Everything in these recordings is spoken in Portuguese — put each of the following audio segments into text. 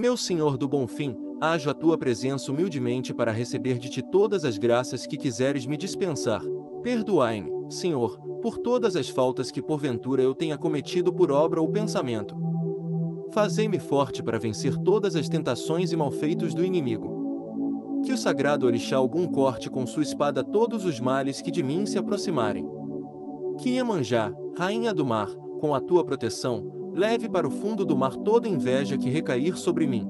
Meu Senhor do Bonfim, ajo a tua presença humildemente para receber de ti todas as graças que quiseres me dispensar. Perdoai-me, Senhor, por todas as faltas que porventura eu tenha cometido por obra ou pensamento. Fazei-me forte para vencer todas as tentações e malfeitos do inimigo. Que o sagrado orixá Ogum corte com sua espada todos os males que de mim se aproximarem. Que Iemanjá, rainha do mar, com a tua proteção, leve para o fundo do mar toda inveja que recair sobre mim.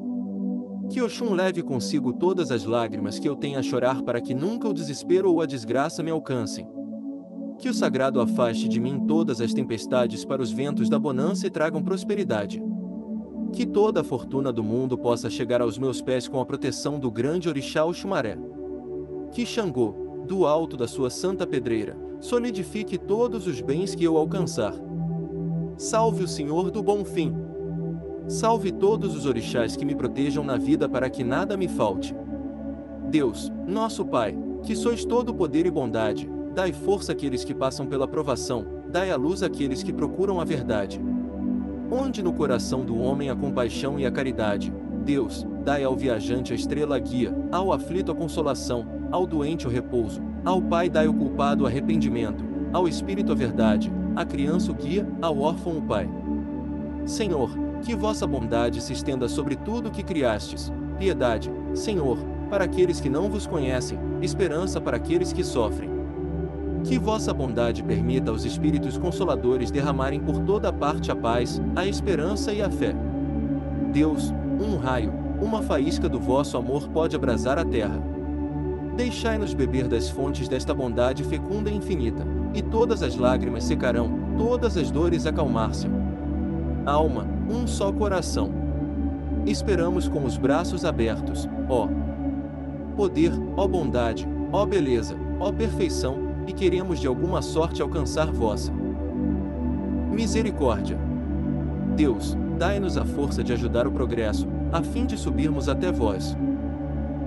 Que Oxum leve consigo todas as lágrimas que eu tenha a chorar para que nunca o desespero ou a desgraça me alcancem. Que o sagrado afaste de mim todas as tempestades para os ventos da bonança e tragam prosperidade. Que toda a fortuna do mundo possa chegar aos meus pés com a proteção do grande orixá Oxumaré. Que Xangô, do alto da sua santa pedreira, solidifique todos os bens que eu alcançar. Salve o Senhor do Bonfim! Salve todos os orixás que me protejam na vida para que nada me falte. Deus, nosso Pai, que sois todo poder e bondade, dai força àqueles que passam pela provação, dai a luz àqueles que procuram a verdade. Onde no coração do homem a compaixão e a caridade, Deus, dai ao viajante a estrela guia, ao aflito a consolação, ao doente o repouso, ao pai dai o culpado o arrependimento, ao espírito a verdade, à criança o guia, ao órfão o pai. Senhor, que vossa bondade se estenda sobre tudo o que criastes, piedade, Senhor, para aqueles que não vos conhecem, esperança para aqueles que sofrem. Que vossa bondade permita aos espíritos consoladores derramarem por toda parte a paz, a esperança e a fé. Deus, um raio, uma faísca do vosso amor pode abrasar a terra. Deixai-nos beber das fontes desta bondade fecunda e infinita, e todas as lágrimas secarão, todas as dores acalmar-se. Alma, um só coração. Esperamos com os braços abertos, ó poder, ó bondade, ó beleza, ó perfeição, e queremos de alguma sorte alcançar vossa misericórdia. Deus, dai-nos a força de ajudar o progresso, a fim de subirmos até vós.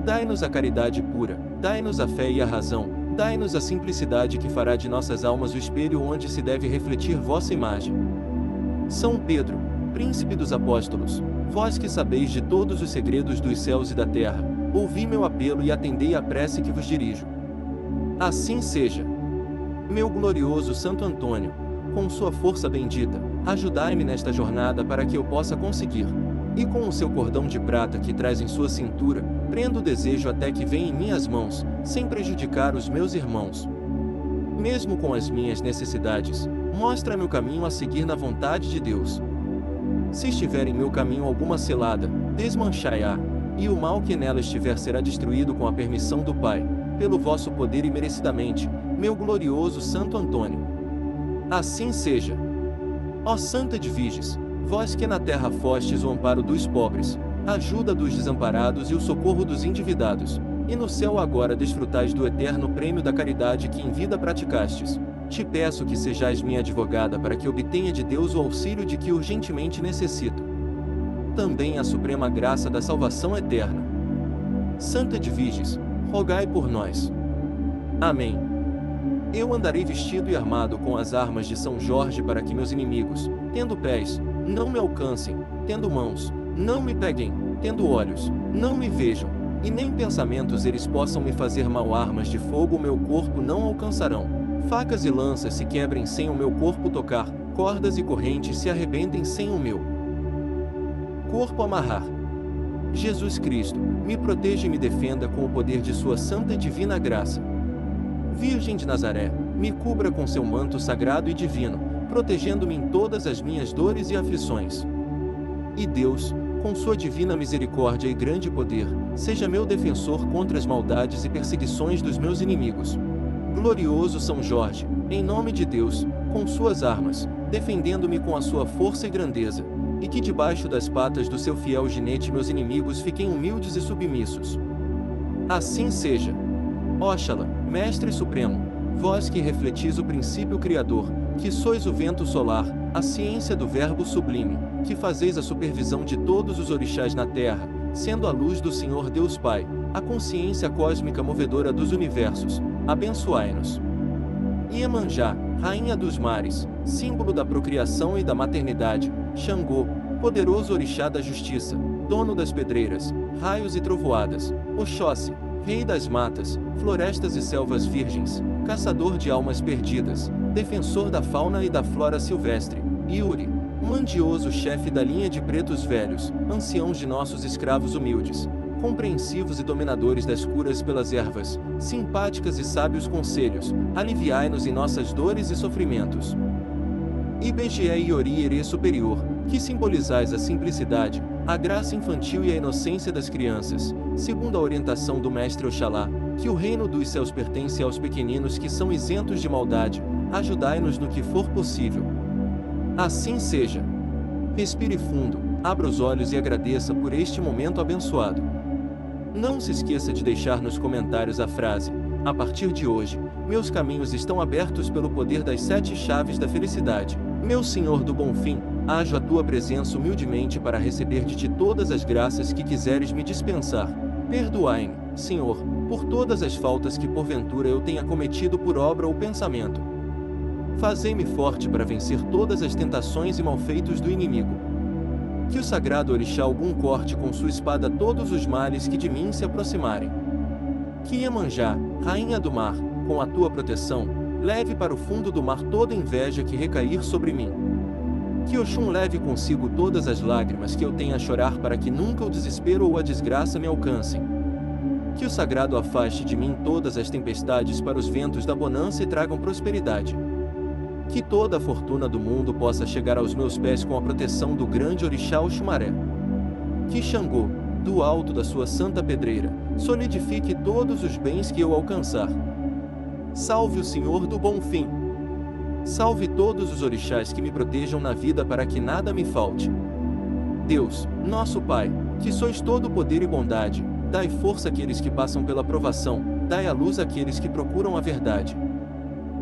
Dai-nos a caridade pura, dai-nos a fé e a razão, dai-nos a simplicidade que fará de nossas almas o espelho onde se deve refletir vossa imagem. São Pedro, príncipe dos apóstolos, vós que sabeis de todos os segredos dos céus e da terra, ouvi meu apelo e atendei à prece que vos dirijo. Assim seja. Meu glorioso Santo Antônio, com sua força bendita, ajudai-me nesta jornada para que eu possa conseguir. E com o seu cordão de prata que traz em sua cintura, prendo o desejo até que venha em minhas mãos, sem prejudicar os meus irmãos. Mesmo com as minhas necessidades, mostra-me o caminho a seguir na vontade de Deus. Se estiver em meu caminho alguma cilada, desmanchai-a, e o mal que nela estiver será destruído com a permissão do Pai, pelo vosso poder e merecidamente, meu glorioso Santo Antônio. Assim seja. Ó Santa Edwiges, vós que na terra fostes o amparo dos pobres, a ajuda dos desamparados e o socorro dos endividados, e no céu agora desfrutais do eterno prêmio da caridade que em vida praticastes, te peço que sejais minha advogada para que obtenha de Deus o auxílio de que urgentemente necessito. Também a suprema graça da salvação eterna. Santa Edwiges, rogai por nós. Amém. Eu andarei vestido e armado com as armas de São Jorge para que meus inimigos, tendo pés, não me alcancem, tendo mãos, não me peguem, tendo olhos, não me vejam, e nem pensamentos eles possam me fazer mal. Armas de fogo o meu corpo não alcançarão, facas e lanças se quebrem sem o meu corpo tocar, cordas e correntes se arrebentem sem o meu corpo amarrar. Jesus Cristo, me proteja e me defenda com o poder de sua santa e divina graça. Virgem de Nazaré, me cubra com seu manto sagrado e divino, protegendo-me em todas as minhas dores e aflições. E Deus, com sua divina misericórdia e grande poder, seja meu defensor contra as maldades e perseguições dos meus inimigos. Glorioso São Jorge, em nome de Deus, com suas armas, defendendo-me com a sua força e grandeza, e que debaixo das patas do seu fiel jinete meus inimigos fiquem humildes e submissos. Assim seja. Oxalá, Mestre Supremo, vós que refletis o princípio criador, que sois o vento solar, a ciência do verbo sublime, que fazeis a supervisão de todos os orixás na terra, sendo a luz do Senhor Deus Pai, a consciência cósmica movedora dos universos, abençoai-nos. Iemanjá, rainha dos mares, símbolo da procriação e da maternidade, Xangô, poderoso orixá da justiça, dono das pedreiras, raios e trovoadas, Oxóssi, rei das matas, florestas e selvas virgens, caçador de almas perdidas, defensor da fauna e da flora silvestre, Yuri, mandioso chefe da linha de pretos velhos, anciãos de nossos escravos humildes, compreensivos e dominadores das curas pelas ervas, simpáticas e sábios conselhos, aliviai-nos em nossas dores e sofrimentos. Ibeji e Iori Herê superior, que simbolizais a simplicidade, a graça infantil e a inocência das crianças, segundo a orientação do mestre Oxalá, que o reino dos céus pertence aos pequeninos que são isentos de maldade, ajudai-nos no que for possível. Assim seja. Respire fundo, abra os olhos e agradeça por este momento abençoado. Não se esqueça de deixar nos comentários a frase: a partir de hoje, meus caminhos estão abertos pelo poder das 7 chaves da felicidade. Meu Senhor do Bonfim, ajo a tua presença humildemente para receber de ti todas as graças que quiseres me dispensar. Perdoai-me, Senhor, por todas as faltas que porventura eu tenha cometido por obra ou pensamento. Fazei-me forte para vencer todas as tentações e malfeitos do inimigo. Que o sagrado orixá Ogum corte com sua espada todos os males que de mim se aproximarem. Que Iemanjá, rainha do mar, com a tua proteção, leve para o fundo do mar toda inveja que recair sobre mim. Que Oxum leve consigo todas as lágrimas que eu tenha a chorar para que nunca o desespero ou a desgraça me alcancem. Que o sagrado afaste de mim todas as tempestades para os ventos da bonança e tragam prosperidade. Que toda a fortuna do mundo possa chegar aos meus pés com a proteção do grande orixá Oxumaré. Que Xangô, do alto da sua santa pedreira, solidifique todos os bens que eu alcançar. Salve o Senhor do Bonfim. Salve todos os orixás que me protejam na vida para que nada me falte. Deus, nosso Pai, que sois todo poder e bondade, dai força àqueles que passam pela provação, dai a luz àqueles que procuram a verdade.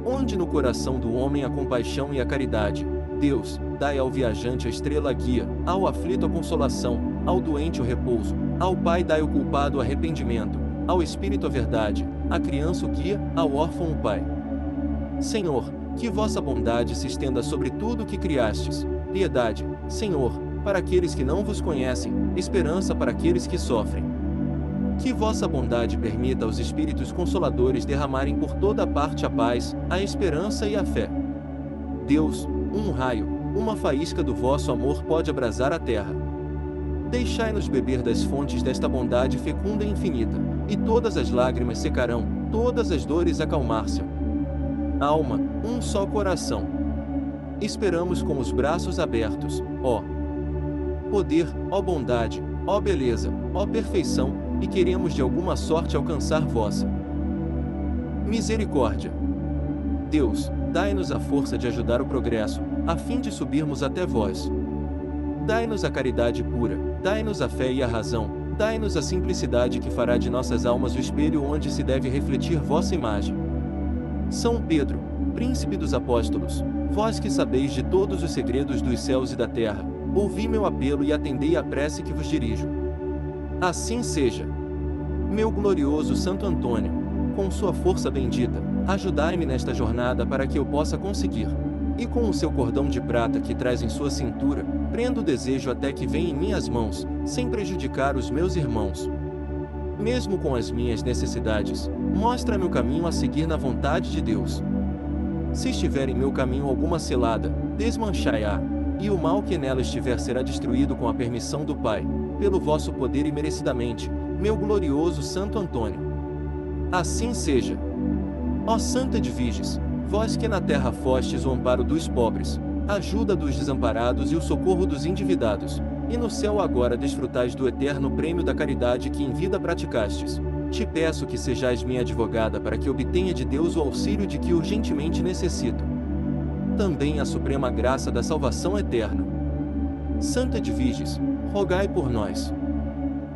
Onde no coração do homem a compaixão e a caridade, Deus, dai ao viajante a estrela a guia, ao aflito a consolação, ao doente o repouso, ao pai dai o culpado o arrependimento, ao espírito a verdade, à criança o guia, ao órfão o pai. Senhor, que vossa bondade se estenda sobre tudo o que criastes, piedade, Senhor, para aqueles que não vos conhecem, esperança para aqueles que sofrem. Que vossa bondade permita aos espíritos consoladores derramarem por toda parte a paz, a esperança e a fé. Deus, um raio, uma faísca do vosso amor pode abrasar a terra. Deixai-nos beber das fontes desta bondade fecunda e infinita, e todas as lágrimas secarão, todas as dores acalmar-se. Alma, um só coração. Esperamos com os braços abertos, ó poder, ó bondade, ó beleza, ó perfeição, e queremos de alguma sorte alcançar vossa misericórdia. Deus, dai-nos a força de ajudar o progresso, a fim de subirmos até vós. Dai-nos a caridade pura, dai-nos a fé e a razão, dai-nos a simplicidade que fará de nossas almas o espelho onde se deve refletir vossa imagem. São Pedro, príncipe dos apóstolos, vós que sabeis de todos os segredos dos céus e da terra, ouvi meu apelo e atendei à prece que vos dirijo. Assim seja. Meu glorioso Santo Antônio, com sua força bendita, ajudai-me nesta jornada para que eu possa conseguir. E com o seu cordão de prata que traz em sua cintura, prenda o desejo até que venha em minhas mãos, sem prejudicar os meus irmãos. Mesmo com as minhas necessidades, mostra-me o caminho a seguir na vontade de Deus. Se estiver em meu caminho alguma cilada, desmanchai-a, e o mal que nela estiver será destruído com a permissão do Pai, pelo vosso poder e merecidamente, meu glorioso Santo Antônio. Assim seja. Ó Santa Edwiges, vós que na terra fostes o amparo dos pobres, a ajuda dos desamparados e o socorro dos endividados, e no céu agora desfrutais do eterno prêmio da caridade que em vida praticastes, te peço que sejais minha advogada para que obtenha de Deus o auxílio de que urgentemente necessito. Também a suprema graça da salvação eterna. Santa Edwiges, rogai por nós.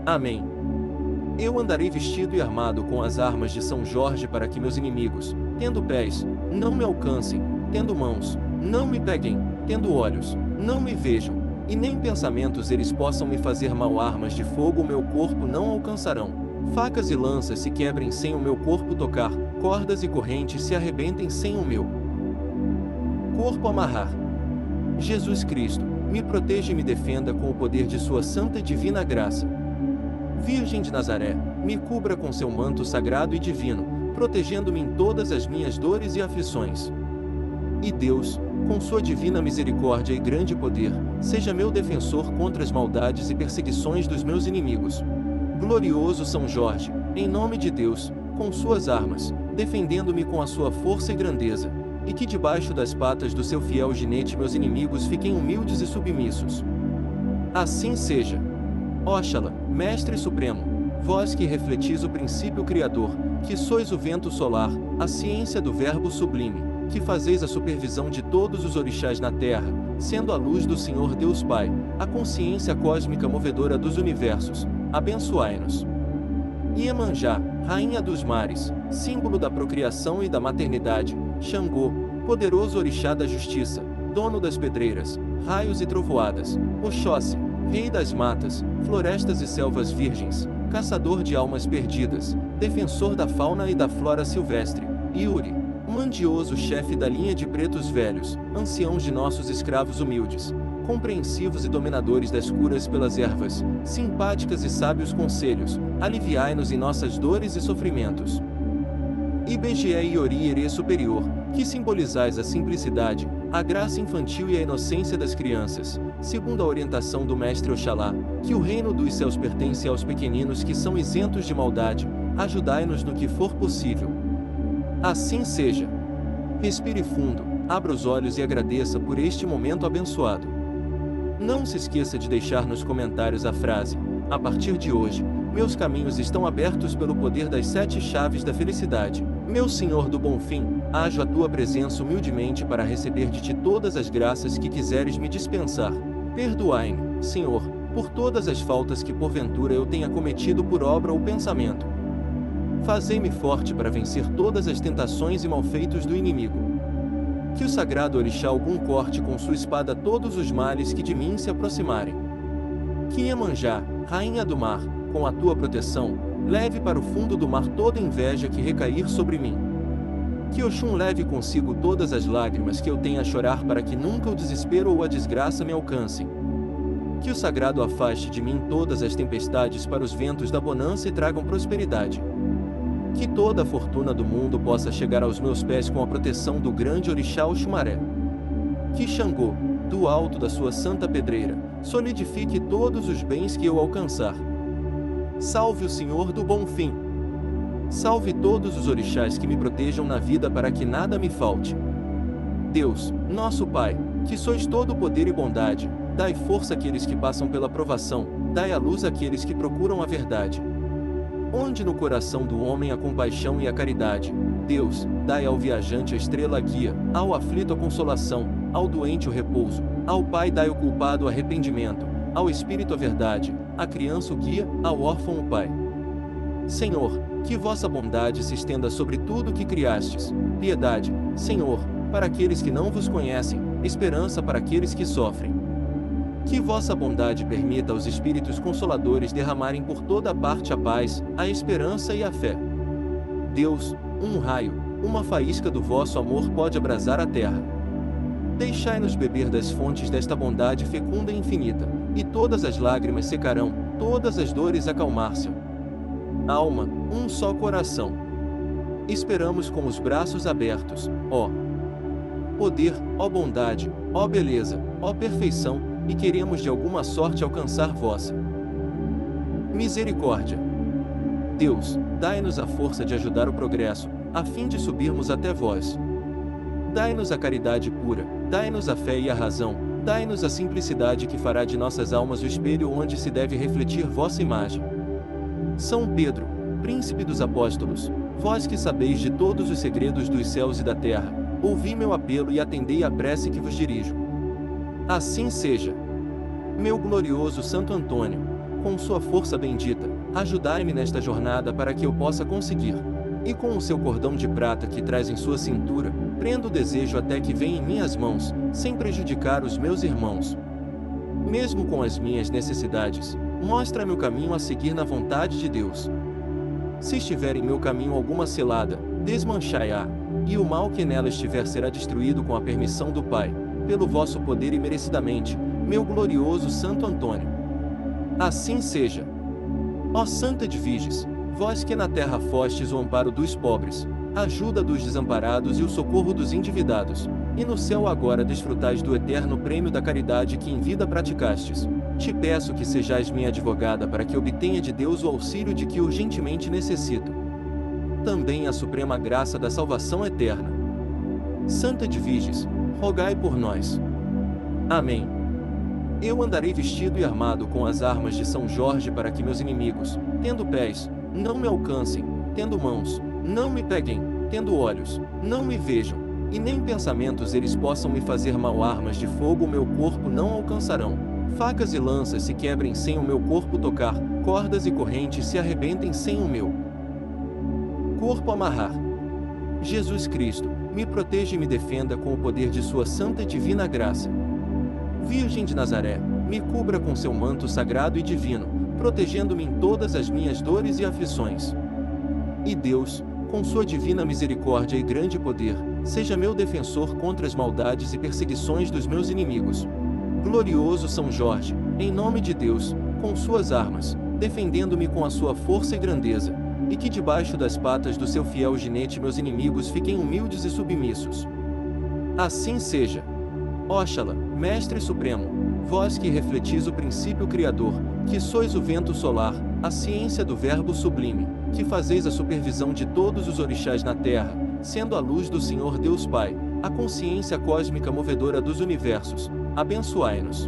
Amém. Eu andarei vestido e armado com as armas de São Jorge para que meus inimigos, tendo pés, não me alcancem, tendo mãos, não me peguem, tendo olhos, não me vejam, e nem pensamentos eles possam me fazer mal. Armas de fogo o meu corpo não alcançarão, facas e lanças se quebrem sem o meu corpo tocar, cordas e correntes se arrebentem sem o meu corpo amarrar. Jesus Cristo, me proteja e me defenda com o poder de sua santa e divina graça. Virgem de Nazaré, me cubra com seu manto sagrado e divino, protegendo-me em todas as minhas dores e aflições. E Deus, com sua divina misericórdia e grande poder, seja meu defensor contra as maldades e perseguições dos meus inimigos. Glorioso São Jorge, em nome de Deus, com suas armas, defendendo-me com a sua força e grandeza, e que debaixo das patas do seu fiel jinete meus inimigos fiquem humildes e submissos. Assim seja. Oxalá, Mestre Supremo, vós que refletis o princípio criador, que sois o vento solar, a ciência do verbo sublime, que fazeis a supervisão de todos os orixás na terra, sendo a luz do Senhor Deus Pai, a consciência cósmica movedora dos universos, abençoai-nos. Iemanjá, Rainha dos Mares, símbolo da procriação e da maternidade, Xangô, poderoso orixá da justiça, dono das pedreiras, raios e trovoadas, Oxóssi, rei das matas, florestas e selvas virgens, caçador de almas perdidas, defensor da fauna e da flora silvestre, Yuri, mandioso chefe da linha de pretos velhos, ancião de nossos escravos humildes, compreensivos e dominadores das curas pelas ervas, simpáticas e sábios conselhos, aliviai-nos em nossas dores e sofrimentos. Ibeji e Iori erê superior, que simbolizais a simplicidade, a graça infantil e a inocência das crianças, segundo a orientação do Mestre Oxalá, que o reino dos céus pertence aos pequeninos que são isentos de maldade, ajudai-nos no que for possível. Assim seja. Respire fundo, abra os olhos e agradeça por este momento abençoado. Não se esqueça de deixar nos comentários a frase, a partir de hoje, meus caminhos estão abertos pelo poder das 7 chaves da felicidade. Meu Senhor do Bonfim, ajo a tua presença humildemente para receber de ti todas as graças que quiseres me dispensar. Perdoai-me, Senhor, por todas as faltas que porventura eu tenha cometido por obra ou pensamento. Fazei-me forte para vencer todas as tentações e malfeitos do inimigo. Que o sagrado orixá Ogum corte com sua espada todos os males que de mim se aproximarem. Que Iemanjá, Rainha do Mar, com a tua proteção, leve para o fundo do mar toda inveja que recair sobre mim. Que Oxum leve consigo todas as lágrimas que eu tenha a chorar para que nunca o desespero ou a desgraça me alcancem. Que o sagrado afaste de mim todas as tempestades para os ventos da bonança e tragam prosperidade. Que toda a fortuna do mundo possa chegar aos meus pés com a proteção do grande orixá Oxumaré. Que Xangô, do alto da sua santa pedreira, solidifique todos os bens que eu alcançar. Salve o Senhor do Bonfim. Salve todos os orixás que me protejam na vida para que nada me falte. Deus, nosso Pai, que sois todo poder e bondade, dai força àqueles que passam pela provação, dai a luz àqueles que procuram a verdade. Onde no coração do homem a compaixão e a caridade, Deus, dai ao viajante a estrela a guia, ao aflito a consolação, ao doente o repouso, ao pai dai o culpado o arrependimento, ao espírito a verdade, a criança o guia, ao órfão o pai. Senhor, que vossa bondade se estenda sobre tudo o que criastes, piedade, Senhor, para aqueles que não vos conhecem, esperança para aqueles que sofrem. Que vossa bondade permita aos espíritos consoladores derramarem por toda parte a paz, a esperança e a fé. Deus, um raio, uma faísca do vosso amor pode abrasar a terra. Deixai-nos beber das fontes desta bondade fecunda e infinita, e todas as lágrimas secarão, todas as dores acalmar-se. Alma, um só coração. Esperamos com os braços abertos, ó poder, ó bondade, ó beleza, ó perfeição, e queremos de alguma sorte alcançar vossa misericórdia. Deus, dai-nos a força de ajudar o progresso, a fim de subirmos até vós. Dai-nos a caridade pura, dai-nos a fé e a razão, dai-nos a simplicidade que fará de nossas almas o espelho onde se deve refletir vossa imagem. São Pedro, príncipe dos apóstolos, vós que sabeis de todos os segredos dos céus e da terra, ouvi meu apelo e atendei à prece que vos dirijo. Assim seja. Meu glorioso Santo Antônio, com sua força bendita, ajudai-me nesta jornada para que eu possa conseguir. E com o seu cordão de prata que traz em sua cintura, prendo o desejo até que venha em minhas mãos, sem prejudicar os meus irmãos. Mesmo com as minhas necessidades, mostra-me o caminho a seguir na vontade de Deus. Se estiver em meu caminho alguma cilada, desmanchai-a, e o mal que nela estiver será destruído com a permissão do Pai, pelo vosso poder e merecidamente, meu glorioso Santo Antônio. Assim seja. Ó Santa Edwiges, vós que na terra fostes o amparo dos pobres, a ajuda dos desamparados e o socorro dos endividados, e no céu agora desfrutais do eterno prêmio da caridade que em vida praticastes, te peço que sejais minha advogada para que obtenha de Deus o auxílio de que urgentemente necessito. Também a suprema graça da salvação eterna. Santa Edwiges, rogai por nós. Amém. Eu andarei vestido e armado com as armas de São Jorge para que meus inimigos, tendo pés, não me alcancem, tendo mãos, não me peguem, tendo olhos, não me vejam, e nem pensamentos eles possam me fazer mal. Armas de fogo meu corpo não alcançarão, facas e lanças se quebrem sem o meu corpo tocar, cordas e correntes se arrebentem sem o meu corpo amarrar. Jesus Cristo, me proteja e me defenda com o poder de sua santa e divina graça. Virgem de Nazaré, me cubra com seu manto sagrado e divino, protegendo-me em todas as minhas dores e aflições. E Deus, com sua divina misericórdia e grande poder, seja meu defensor contra as maldades e perseguições dos meus inimigos. Glorioso São Jorge, em nome de Deus, com suas armas, defendendo-me com a sua força e grandeza, e que debaixo das patas do seu fiel jinete meus inimigos fiquem humildes e submissos. Assim seja. Oxalá, Mestre Supremo, vós que refletis o princípio criador, que sois o vento solar, a ciência do verbo sublime, que fazeis a supervisão de todos os orixás na terra, sendo a luz do Senhor Deus Pai, a consciência cósmica movedora dos universos, abençoai-nos.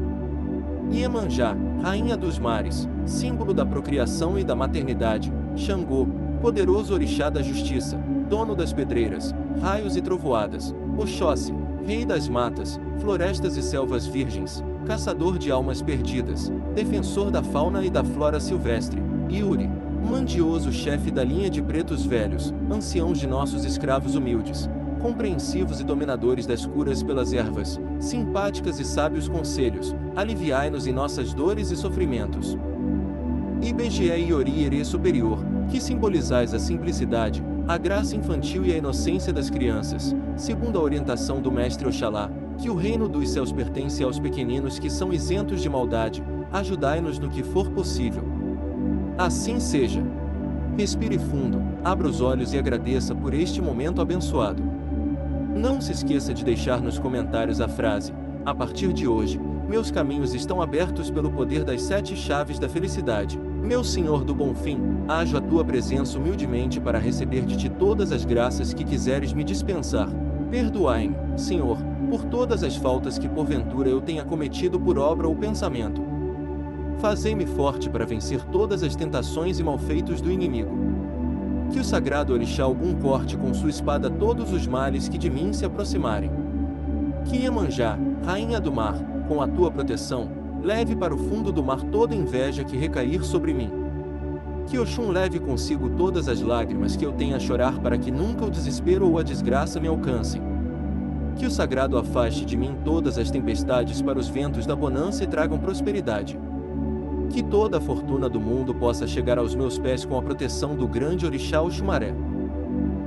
Iemanjá, Rainha dos Mares, símbolo da procriação e da maternidade, Xangô, poderoso orixá da justiça, dono das pedreiras, raios e trovoadas, Oxóssi, Rei das matas, florestas e selvas virgens, caçador de almas perdidas, defensor da fauna e da flora silvestre, Yuri, mandioso chefe da linha de pretos velhos, ancião de nossos escravos humildes, compreensivos e dominadores das curas pelas ervas, simpáticas e sábios conselhos, aliviai-nos em nossas dores e sofrimentos. Ibeji e Iori erê superior, que simbolizais a simplicidade, a graça infantil e a inocência das crianças, segundo a orientação do Mestre Oxalá, que o reino dos céus pertence aos pequeninos que são isentos de maldade, ajudai-nos no que for possível. Assim seja. Respire fundo, abra os olhos e agradeça por este momento abençoado. Não se esqueça de deixar nos comentários a frase: a partir de hoje, meus caminhos estão abertos pelo poder das 7 chaves da felicidade. Meu Senhor do Bonfim, ajo a tua presença humildemente para receber de ti todas as graças que quiseres me dispensar. Perdoai-me, Senhor, por todas as faltas que porventura eu tenha cometido por obra ou pensamento. Fazei-me forte para vencer todas as tentações e malfeitos do inimigo. Que o sagrado orixá Oxum corte com sua espada todos os males que de mim se aproximarem. Que Iemanjá, Rainha do Mar, com a tua proteção, leve para o fundo do mar toda inveja que recair sobre mim. Que Oxum leve consigo todas as lágrimas que eu tenha a chorar para que nunca o desespero ou a desgraça me alcancem. Que o sagrado afaste de mim todas as tempestades para os ventos da bonança e tragam prosperidade. Que toda a fortuna do mundo possa chegar aos meus pés com a proteção do grande orixá Oxumaré.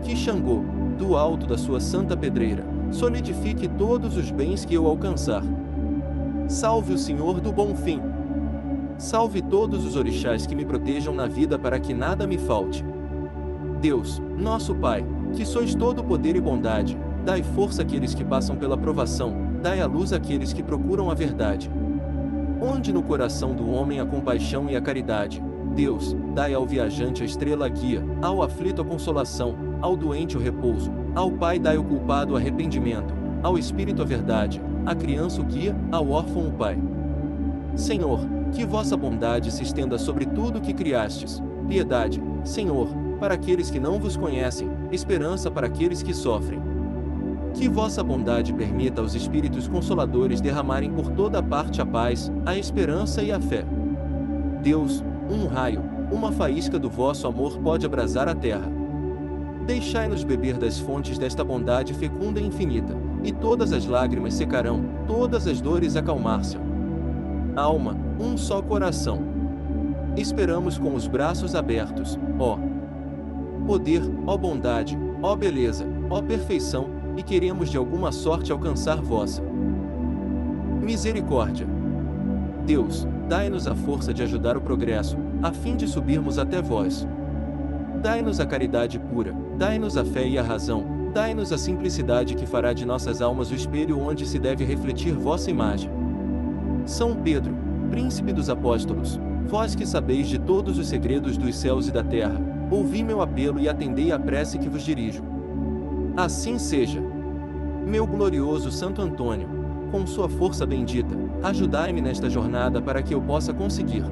Que Xangô, do alto da sua santa pedreira, solidifique todos os bens que eu alcançar. Salve o Senhor do Bonfim. Salve todos os orixás que me protejam na vida para que nada me falte. Deus, nosso Pai, que sois todo poder e bondade, dai força àqueles que passam pela provação, dai a luz àqueles que procuram a verdade. Onde no coração do homem a compaixão e a caridade, Deus, dai ao viajante a estrela a guia, ao aflito a consolação, ao doente o repouso, ao pai dai o culpado o arrependimento, ao espírito a verdade, a criança o guia, ao órfão o pai. Senhor, que vossa bondade se estenda sobre tudo que criastes, piedade, Senhor, para aqueles que não vos conhecem, esperança para aqueles que sofrem. Que vossa bondade permita aos espíritos consoladores derramarem por toda parte a paz, a esperança e a fé. Deus, um raio, uma faísca do vosso amor pode abrasar a terra. Deixai-nos beber das fontes desta bondade fecunda e infinita, e todas as lágrimas secarão, todas as dores acalmar-se. Alma, um só coração. Esperamos com os braços abertos, ó poder, ó bondade, ó beleza, ó perfeição, e queremos de alguma sorte alcançar vossa misericórdia. Deus, dai-nos a força de ajudar o progresso, a fim de subirmos até vós. Dai-nos a caridade pura, dai-nos a fé e a razão, dai-nos a simplicidade que fará de nossas almas o espelho onde se deve refletir vossa imagem. São Pedro, príncipe dos apóstolos, vós que sabeis de todos os segredos dos céus e da terra, ouvi meu apelo e atendei à prece que vos dirijo. Assim seja. Meu glorioso Santo Antônio, com sua força bendita, ajudai-me nesta jornada para que eu possa conseguir.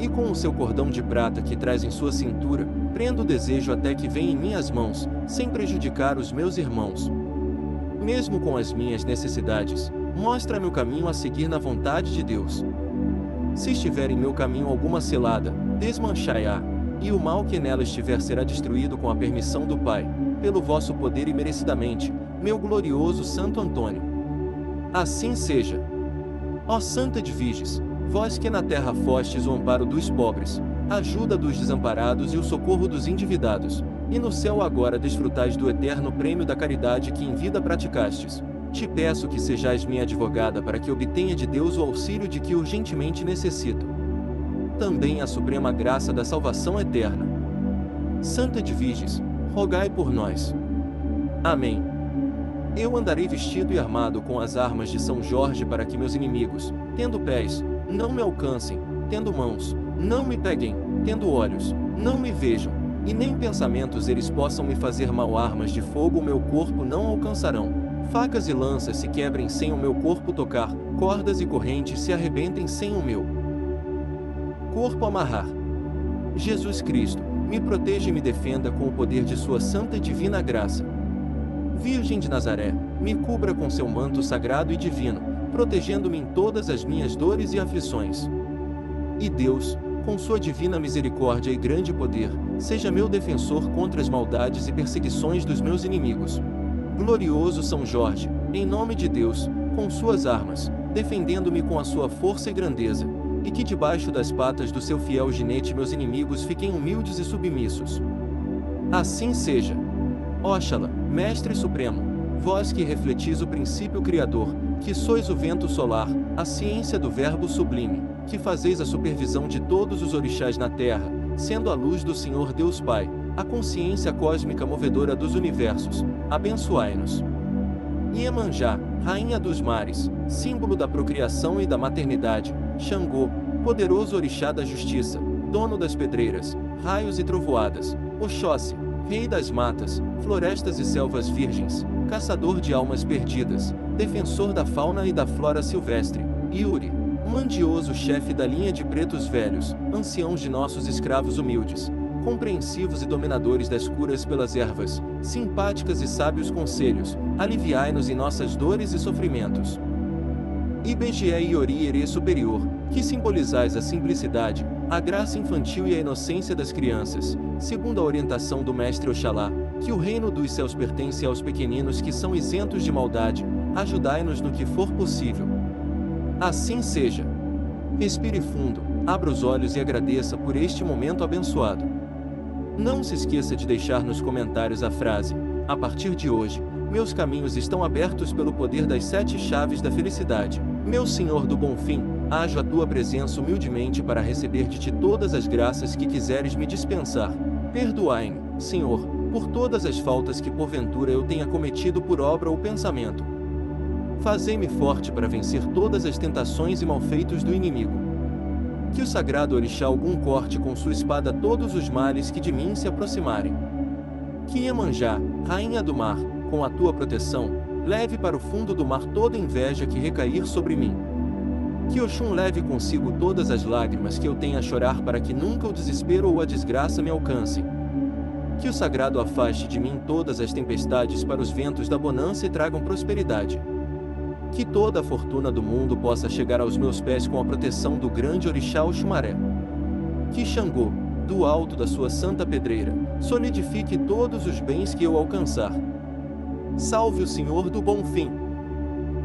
E com o seu cordão de prata que traz em sua cintura, prendo o desejo até que venha em minhas mãos, sem prejudicar os meus irmãos. Mesmo com as minhas necessidades, mostra-me o caminho a seguir na vontade de Deus. Se estiver em meu caminho alguma cilada, desmanchai-a, e o mal que nela estiver será destruído com a permissão do Pai, pelo vosso poder e merecidamente, meu glorioso Santo Antônio. Assim seja. Ó Santa Edwiges, vós que na terra fostes o amparo dos pobres, a ajuda dos desamparados e o socorro dos endividados, e no céu agora desfrutais do eterno prêmio da caridade que em vida praticastes, te peço que sejais minha advogada para que obtenha de Deus o auxílio de que urgentemente necessito. Também a suprema graça da salvação eterna. Santa Edwiges, rogai por nós. Amém. Eu andarei vestido e armado com as armas de São Jorge para que meus inimigos, tendo pés, não me alcancem, tendo mãos, não me peguem, tendo olhos, não me vejam, e nem pensamentos eles possam me fazer mal. Armas de fogo o meu corpo não alcançarão, facas e lanças se quebrem sem o meu corpo tocar, cordas e correntes se arrebentem sem o meu corpo amarrar. Jesus Cristo, me proteja e me defenda com o poder de sua santa e divina graça. Virgem de Nazaré, me cubra com seu manto sagrado e divino, protegendo-me em todas as minhas dores e aflições. E Deus, com sua divina misericórdia e grande poder, seja meu defensor contra as maldades e perseguições dos meus inimigos. Glorioso São Jorge, em nome de Deus, com suas armas, defendendo-me com a sua força e grandeza, e que debaixo das patas do seu fiel jinete meus inimigos fiquem humildes e submissos. Assim seja. Oxalá, Mestre Supremo, vós que refletis o princípio criador, que sois o vento solar, a ciência do verbo sublime, que fazeis a supervisão de todos os orixás na terra, sendo a luz do Senhor Deus Pai, a consciência cósmica movedora dos universos, abençoai-nos. Iemanjá, rainha dos mares, símbolo da procriação e da maternidade, Xangô, poderoso orixá da justiça, dono das pedreiras, raios e trovoadas, Oxóssi, rei das matas, florestas e selvas virgens, caçador de almas perdidas, defensor da fauna e da flora silvestre, Yuri, mandioso chefe da linha de pretos velhos, ancião de nossos escravos humildes, compreensivos e dominadores das curas pelas ervas, simpáticas e sábios conselhos, aliviai-nos em nossas dores e sofrimentos. Ibeji e Iori erê superior, que simbolizais a simplicidade, a graça infantil e a inocência das crianças, segundo a orientação do mestre Oxalá, que o reino dos céus pertence aos pequeninos que são isentos de maldade, ajudai-nos no que for possível. Assim seja. Respire fundo, abra os olhos e agradeça por este momento abençoado. Não se esqueça de deixar nos comentários a frase: a partir de hoje, meus caminhos estão abertos pelo poder das 7 chaves da felicidade. Meu Senhor do Bonfim, ajo a tua presença humildemente para receber de ti todas as graças que quiseres me dispensar. Perdoai-me, Senhor, por todas as faltas que porventura eu tenha cometido por obra ou pensamento. Fazei-me forte para vencer todas as tentações e malfeitos do inimigo. Que o sagrado orixá Ogum corte com sua espada todos os males que de mim se aproximarem. Que Iemanjá, rainha do mar, com a tua proteção, leve para o fundo do mar toda inveja que recair sobre mim. Que Oxum leve consigo todas as lágrimas que eu tenha a chorar para que nunca o desespero ou a desgraça me alcancem. Que o sagrado afaste de mim todas as tempestades para os ventos da bonança e tragam prosperidade. Que toda a fortuna do mundo possa chegar aos meus pés com a proteção do grande orixá Oxumaré. Que Xangô, do alto da sua santa pedreira, solidifique todos os bens que eu alcançar. Salve o Senhor do Bonfim.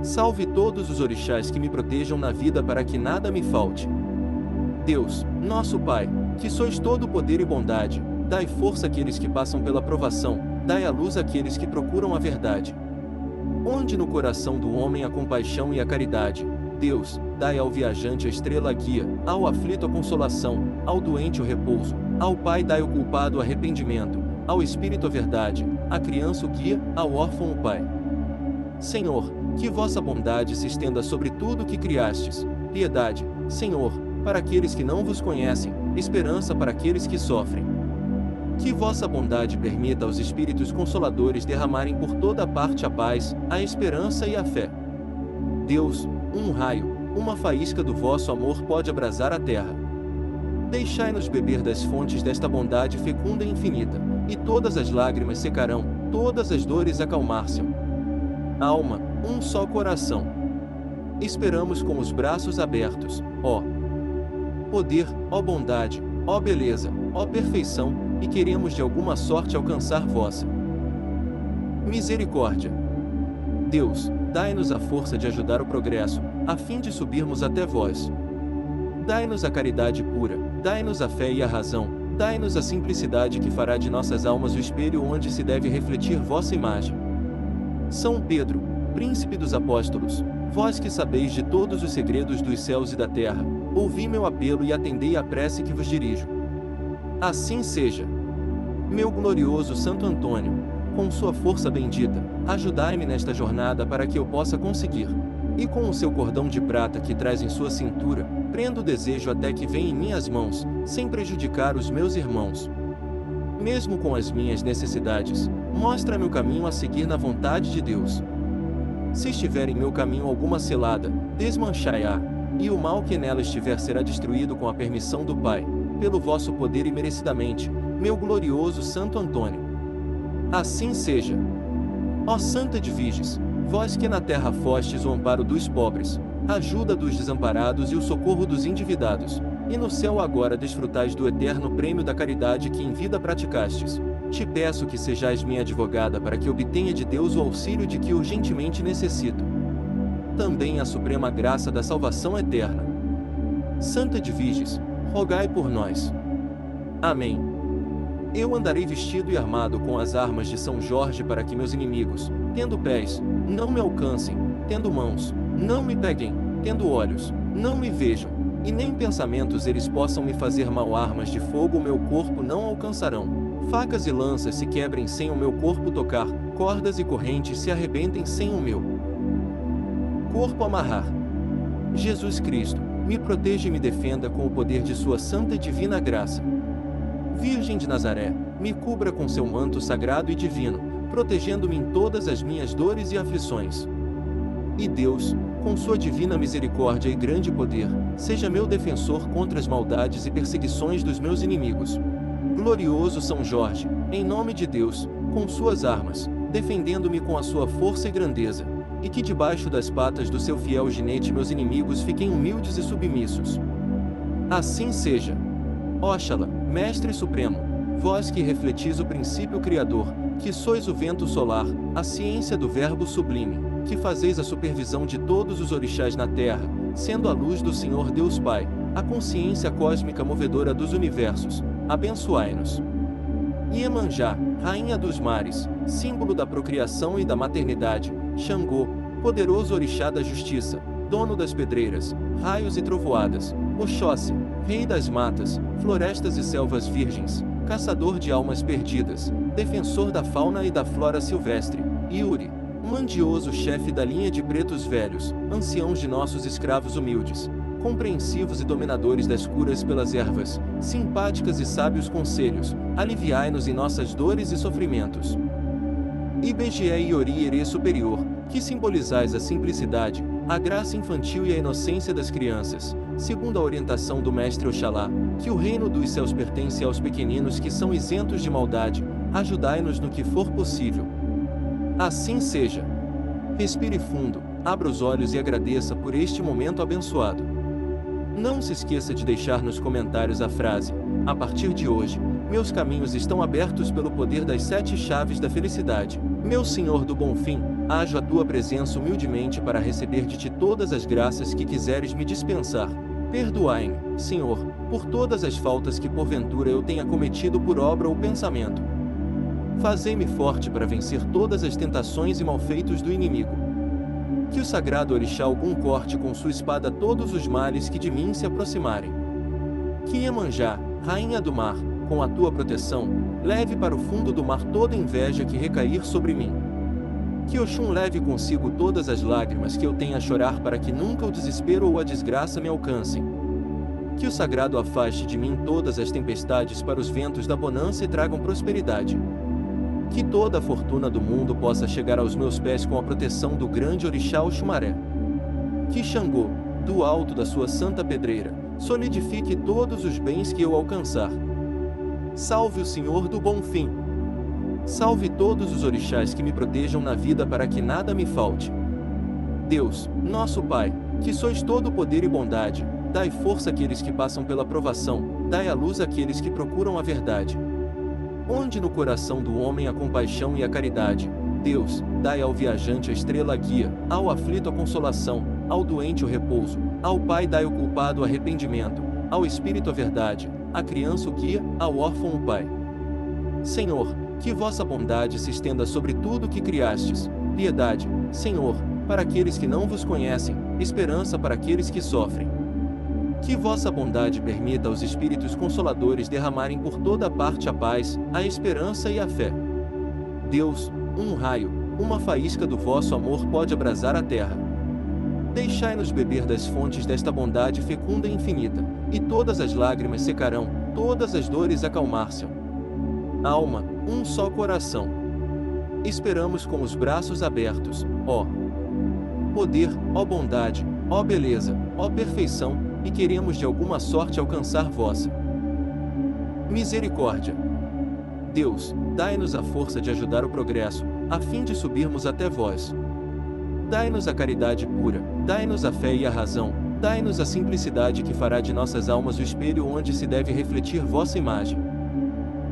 Salve todos os orixás que me protejam na vida para que nada me falte. Deus, nosso Pai, que sois todo poder e bondade, dai força àqueles que passam pela provação, dai a luz àqueles que procuram a verdade. Onde no coração do homem a compaixão e a caridade, Deus, dai ao viajante a estrela guia, ao aflito a consolação, ao doente o repouso, ao pai dai o culpado o arrependimento, ao espírito a verdade, à criança o guia, ao órfão o pai. Senhor, que vossa bondade se estenda sobre tudo o que criastes, piedade, Senhor, para aqueles que não vos conhecem, esperança para aqueles que sofrem. Que vossa bondade permita aos espíritos consoladores derramarem por toda parte a paz, a esperança e a fé. Deus, um raio, uma faísca do vosso amor pode abrasar a terra. Deixai-nos beber das fontes desta bondade fecunda e infinita, e todas as lágrimas secarão, todas as dores acalmar-se. Alma, um só coração. Esperamos com os braços abertos, ó poder, ó bondade, ó beleza, ó perfeição, e queremos de alguma sorte alcançar vossa misericórdia. Deus, dai-nos a força de ajudar o progresso, a fim de subirmos até vós. Dai-nos a caridade pura, dai-nos a fé e a razão, dai-nos a simplicidade que fará de nossas almas o espelho onde se deve refletir vossa imagem. São Pedro, príncipe dos apóstolos, vós que sabeis de todos os segredos dos céus e da terra, ouvi meu apelo e atendei à prece que vos dirijo. Assim seja. Meu glorioso Santo Antônio, com sua força bendita, ajudai-me nesta jornada para que eu possa conseguir. E com o seu cordão de prata que traz em sua cintura, prendo o desejo até que venha em minhas mãos, sem prejudicar os meus irmãos. Mesmo com as minhas necessidades, mostra-me o caminho a seguir na vontade de Deus. Se estiver em meu caminho alguma cilada, desmanchai-a, e o mal que nela estiver será destruído com a permissão do Pai, pelo vosso poder e merecidamente, meu glorioso Santo Antônio. Assim seja. Ó Santa Edwiges, vós que na terra fostes o amparo dos pobres, a ajuda dos desamparados e o socorro dos endividados, e no céu agora desfrutais do eterno prêmio da caridade que em vida praticastes, te peço que sejais minha advogada para que obtenha de Deus o auxílio de que urgentemente necessito. Também a suprema graça da salvação eterna. Santa Edwiges, rogai por nós. Amém. Eu andarei vestido e armado com as armas de São Jorge para que meus inimigos, tendo pés, não me alcancem, tendo mãos, não me peguem, tendo olhos, não me vejam, e nem pensamentos eles possam me fazer mal. Armas de fogo o meu corpo não alcançarão, facas e lanças se quebrem sem o meu corpo tocar, cordas e correntes se arrebentem sem o meu corpo amarrar. Jesus Cristo, me proteja e me defenda com o poder de sua santa e divina graça. Virgem de Nazaré, me cubra com seu manto sagrado e divino, protegendo-me em todas as minhas dores e aflições. E Deus, com sua divina misericórdia e grande poder, seja meu defensor contra as maldades e perseguições dos meus inimigos. Glorioso São Jorge, em nome de Deus, com suas armas, defendendo-me com a sua força e grandeza, e que debaixo das patas do seu fiel jinete meus inimigos fiquem humildes e submissos. Assim seja. Oxalá, Mestre Supremo, vós que refletis o princípio criador, que sois o vento solar, a ciência do verbo sublime, que fazeis a supervisão de todos os orixás na terra, sendo a luz do Senhor Deus Pai, a consciência cósmica movedora dos universos, abençoai-nos. Iemanjá, rainha dos mares, símbolo da procriação e da maternidade, Xangô, poderoso orixá da justiça, dono das pedreiras, raios e trovoadas, Oxóssi, rei das matas, florestas e selvas virgens, caçador de almas perdidas, defensor da fauna e da flora silvestre, Yuri, mandioso chefe da linha de pretos velhos, anciãos de nossos escravos humildes, compreensivos e dominadores das curas pelas ervas, simpáticas e sábios conselhos, aliviai-nos em nossas dores e sofrimentos. Ibeji e Iori erê superior, que simbolizais a simplicidade, a graça infantil e a inocência das crianças, segundo a orientação do Mestre Oxalá, que o reino dos céus pertence aos pequeninos que são isentos de maldade, ajudai-nos no que for possível. Assim seja. Respire fundo, abra os olhos e agradeça por este momento abençoado. Não se esqueça de deixar nos comentários a frase, a partir de hoje, meus caminhos estão abertos pelo poder das 7 chaves da felicidade. Meu Senhor do Bonfim, ajo a tua presença humildemente para receber de ti todas as graças que quiseres me dispensar. Perdoai-me, Senhor, por todas as faltas que porventura eu tenha cometido por obra ou pensamento. Fazei-me forte para vencer todas as tentações e malfeitos do inimigo. que o sagrado orixá Ogum corte com sua espada todos os males que de mim se aproximarem. Que Iemanjá, rainha do mar, com a tua proteção, leve para o fundo do mar toda inveja que recair sobre mim. Que Oxum leve consigo todas as lágrimas que eu tenha a chorar para que nunca o desespero ou a desgraça me alcancem. Que o sagrado afaste de mim todas as tempestades para os ventos da bonança e tragam prosperidade. Que toda a fortuna do mundo possa chegar aos meus pés com a proteção do grande orixá Oxumaré. Que Xangô, do alto da sua santa pedreira, solidifique todos os bens que eu alcançar. Salve o Senhor do Bonfim. Salve todos os orixás que me protejam na vida para que nada me falte. Deus, nosso Pai, que sois todo poder e bondade, dai força àqueles que passam pela provação, dai a luz àqueles que procuram a verdade. Onde no coração do homem a compaixão e a caridade, Deus, dai ao viajante a estrela a guia, ao aflito a consolação, ao doente o repouso, ao pai dai o culpado o arrependimento, ao espírito a verdade, à criança o guia, ao órfão o pai. Senhor, que vossa bondade se estenda sobre tudo o que criastes, piedade, Senhor, para aqueles que não vos conhecem, esperança para aqueles que sofrem. Que vossa bondade permita aos espíritos consoladores derramarem por toda parte a paz, a esperança e a fé. Deus, um raio, uma faísca do vosso amor pode abrasar a terra. Deixai-nos beber das fontes desta bondade fecunda e infinita, e todas as lágrimas secarão, todas as dores acalmar-se. Alma, um só coração. Esperamos com os braços abertos, ó poder, ó bondade, ó beleza, ó perfeição, e queremos de alguma sorte alcançar vossa misericórdia. Deus, dai-nos a força de ajudar o progresso, a fim de subirmos até vós. Dai-nos a caridade pura, dai-nos a fé e a razão, dai-nos a simplicidade que fará de nossas almas o espelho onde se deve refletir vossa imagem.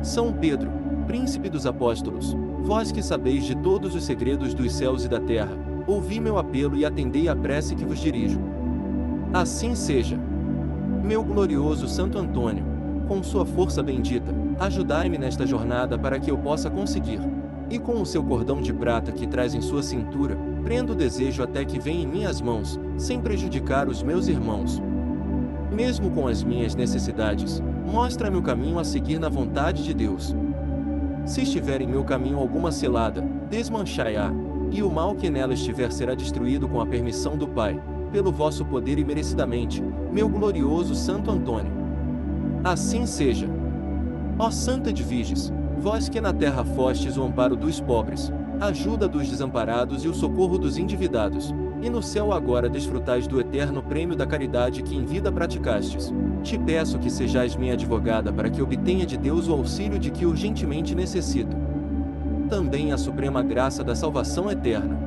São Pedro, príncipe dos apóstolos, vós que sabeis de todos os segredos dos céus e da terra, ouvi meu apelo e atendei à prece que vos dirijo. Assim seja. Meu glorioso Santo Antônio, com sua força bendita, ajudai-me nesta jornada para que eu possa conseguir. E com o seu cordão de prata que traz em sua cintura, prendo o desejo até que venha em minhas mãos, sem prejudicar os meus irmãos. Mesmo com as minhas necessidades, mostra-me o caminho a seguir na vontade de Deus. Se estiver em meu caminho alguma cilada, desmanchai-a, e o mal que nela estiver será destruído com a permissão do Pai, pelo vosso poder e merecidamente, meu glorioso Santo Antônio. Assim seja. Ó Santa Edwiges, vós que na terra fostes o amparo dos pobres, a ajuda dos desamparados e o socorro dos endividados, e no céu agora desfrutais do eterno prêmio da caridade que em vida praticastes, te peço que sejais minha advogada para que obtenha de Deus o auxílio de que urgentemente necessito. Também a suprema graça da salvação eterna.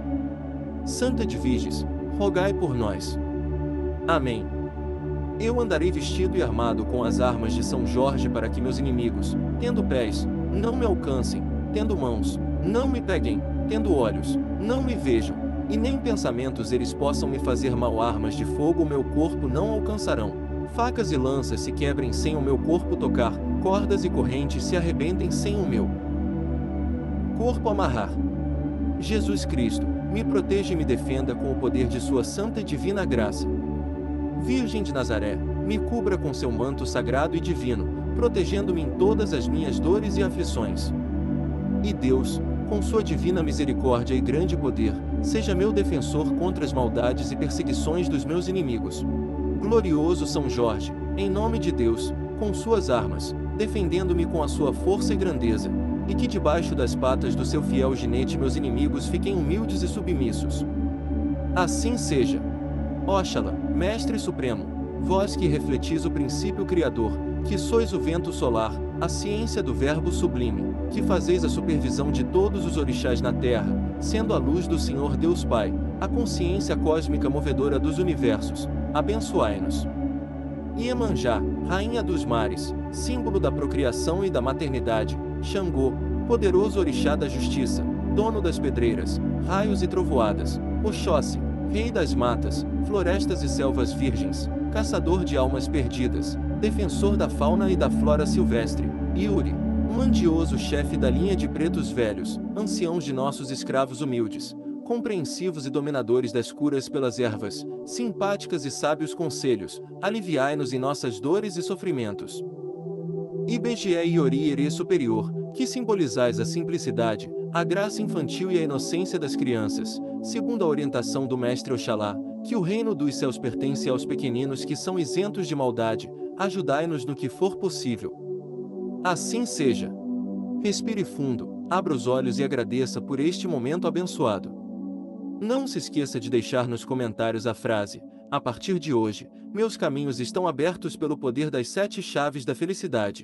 Santa Edwiges, rogai por nós. Amém. Eu andarei vestido e armado com as armas de São Jorge para que meus inimigos, tendo pés, não me alcancem, tendo mãos, não me peguem, tendo olhos, não me vejam, e nem pensamentos eles possam me fazer mal. Armas de fogo o meu corpo não alcançarão, facas e lanças se quebrem sem o meu corpo tocar, cordas e correntes se arrebentem sem o meu corpo amarrar. Jesus Cristo, me proteja e me defenda com o poder de sua santa e divina graça. Virgem de Nazaré, me cubra com seu manto sagrado e divino, protegendo-me em todas as minhas dores e aflições. E Deus, com sua divina misericórdia e grande poder, seja meu defensor contra as maldades e perseguições dos meus inimigos. Glorioso São Jorge, em nome de Deus, com suas armas, defendendo-me com a sua força e grandeza, e que debaixo das patas do seu fiel jinete meus inimigos fiquem humildes e submissos. Assim seja. Oxalá, Mestre Supremo, vós que refletis o princípio criador, que sois o vento solar, a ciência do verbo sublime, que fazeis a supervisão de todos os orixás na terra, sendo a luz do Senhor Deus Pai, a consciência cósmica movedora dos universos, abençoai-nos. Iemanjá, rainha dos mares, símbolo da procriação e da maternidade, Xangô, poderoso orixá da justiça, dono das pedreiras, raios e trovoadas, Oxóssi, rei das matas, florestas e selvas virgens, caçador de almas perdidas, defensor da fauna e da flora silvestre, Yuri, mandioso chefe da linha de pretos velhos, anciãos de nossos escravos humildes, compreensivos e dominadores das curas pelas ervas, simpáticas e sábios conselhos, aliviai-nos em nossas dores e sofrimentos. Ibeji e Iori erê superior, que simbolizais a simplicidade, a graça infantil e a inocência das crianças, segundo a orientação do mestre Oxalá, que o reino dos céus pertence aos pequeninos que são isentos de maldade, ajudai-nos no que for possível. Assim seja. Respire fundo, abra os olhos e agradeça por este momento abençoado. Não se esqueça de deixar nos comentários a frase: a partir de hoje, meus caminhos estão abertos pelo poder das 7 chaves da felicidade.